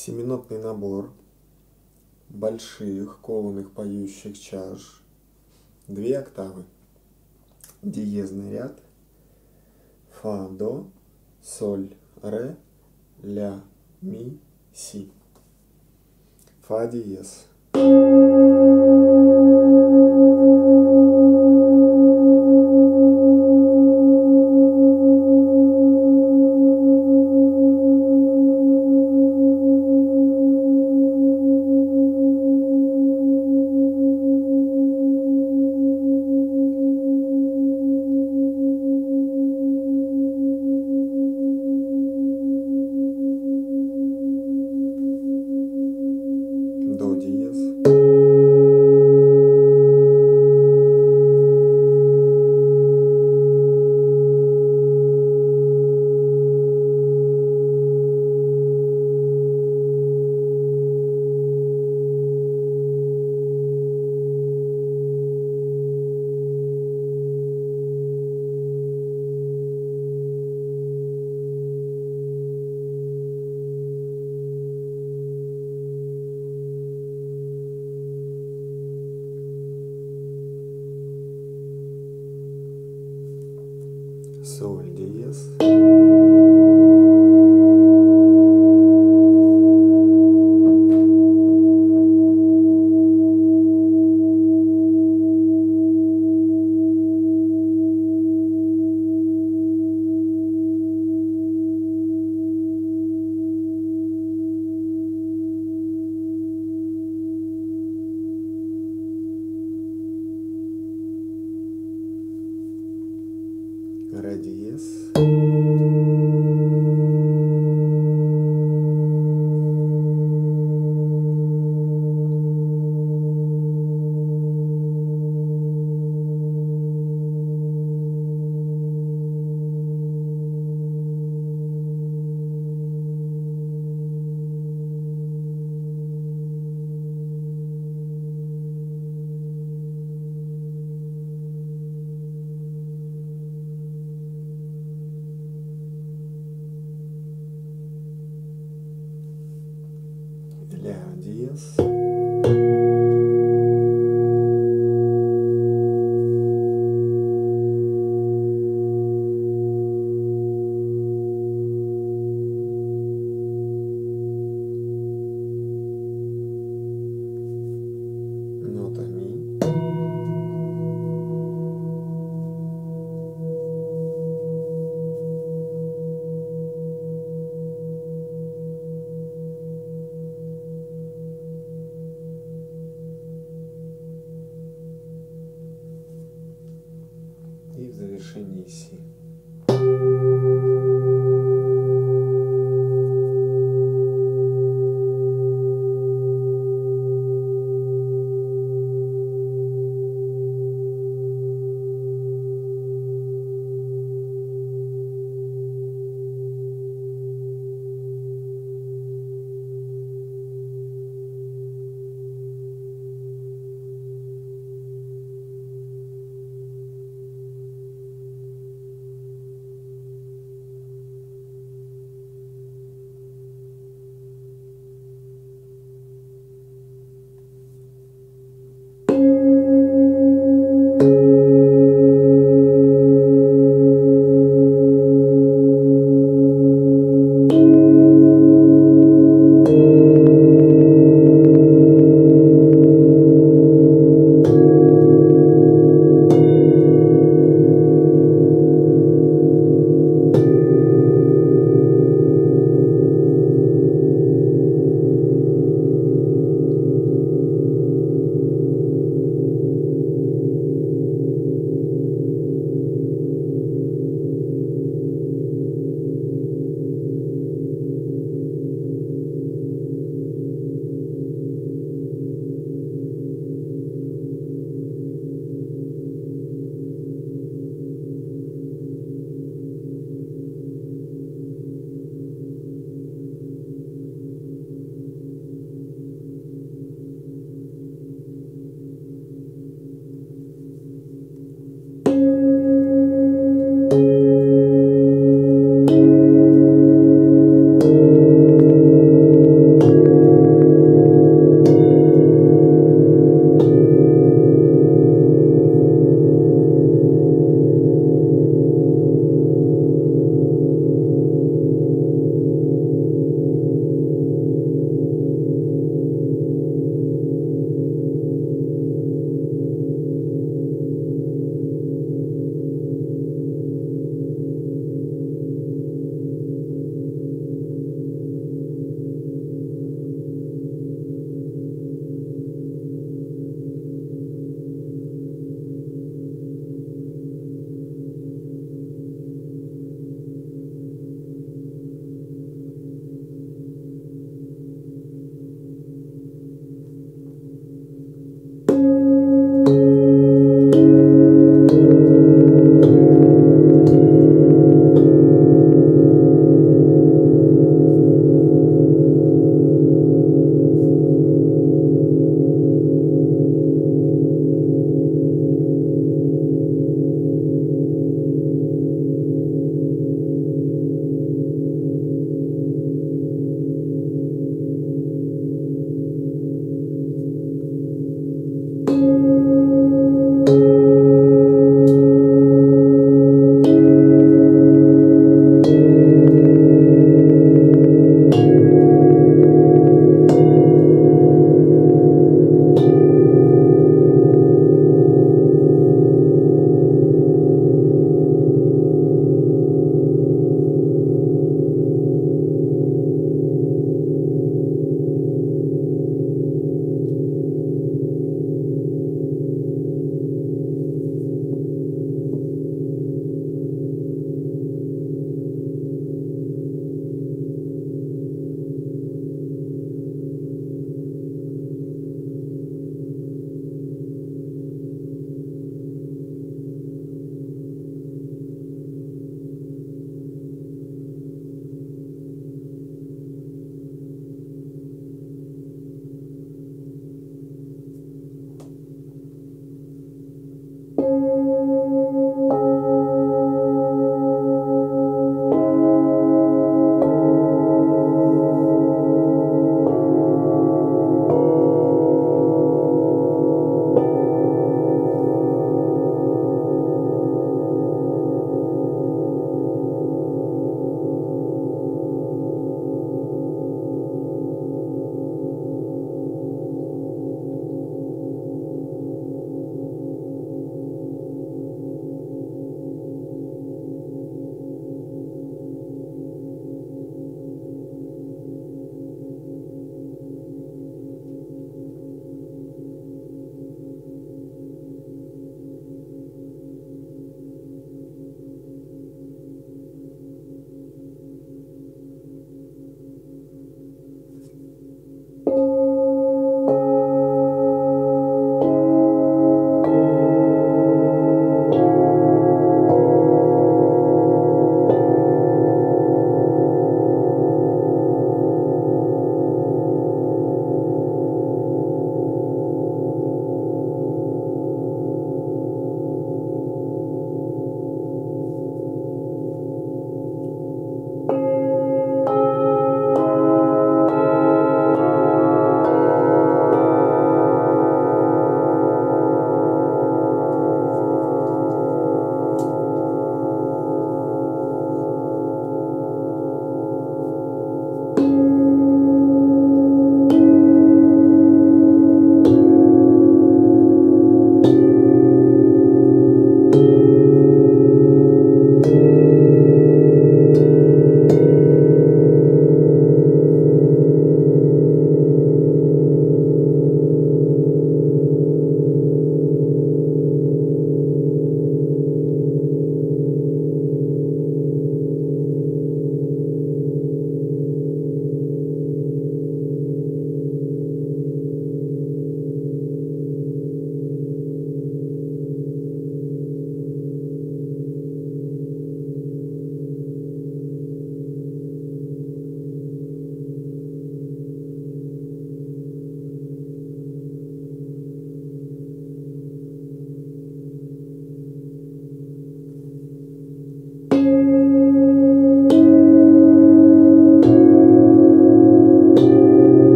семинотный набор больших кованых поющих чаш, 2 октавы, диезный ряд, фа, до, соль, ре, ля, ми, си, фа диез. Соль диез. Ре диез. Ля диез.